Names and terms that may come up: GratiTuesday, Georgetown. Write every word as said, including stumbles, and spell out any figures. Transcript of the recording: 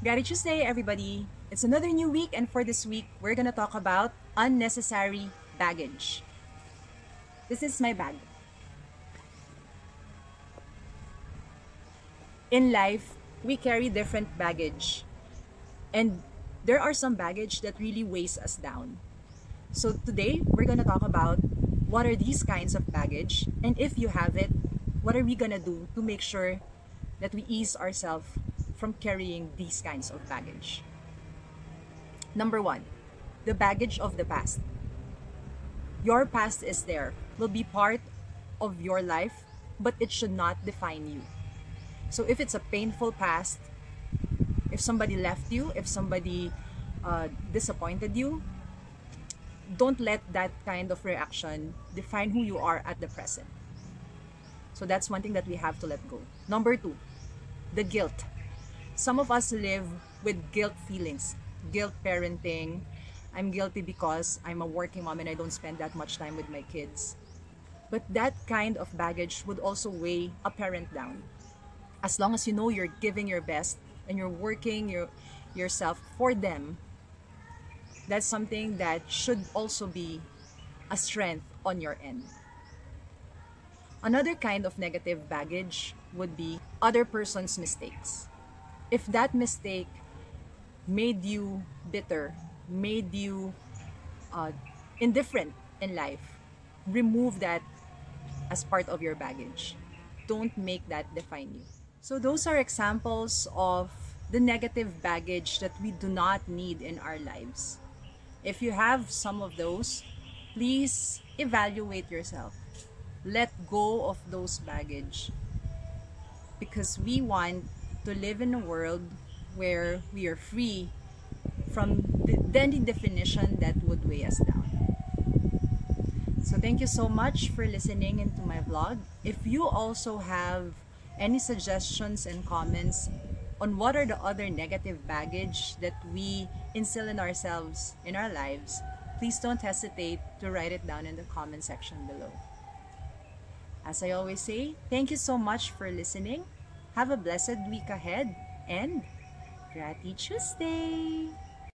GratiTuesday, everybody! It's another new week, and for this week, we're gonna talk about unnecessary baggage. This is my bag. In life, we carry different baggage, and there are some baggage that really weighs us down. So today, we're gonna talk about what are these kinds of baggage, and if you have it, what are we gonna do to make sure that we ease ourselves from carrying these kinds of baggage. Number one, the baggage of the past. Your past is there, will be part of your life, but it should not define you. So if it's a painful past, if somebody left you, if somebody uh, disappointed you, don't let that kind of reaction define who you are at the present. So that's one thing that we have to let go. Number two, the guilt. Some of us live with guilt feelings, guilt parenting. I'm guilty because I'm a working mom and I don't spend that much time with my kids. But that kind of baggage would also weigh a parent down. As long as you know you're giving your best and you're working your, yourself for them, that's something that should also be a strength on your end. Another kind of negative baggage would be other person's mistakes. If that mistake made you bitter, made you uh, indifferent in life, remove that as part of your baggage. Don't make that define you. So those are examples of the negative baggage that we do not need in our lives. If you have some of those, please evaluate yourself. Let go of those baggage, because we want to live in a world where we are free from any definition that would weigh us down. So thank you so much for listening into my vlog. If you also have any suggestions and comments on what are the other negative baggage that we instill in ourselves in our lives, please don't hesitate to write it down in the comment section below. As I always say, thank you so much for listening. Have a blessed week ahead, and Grati Tuesday!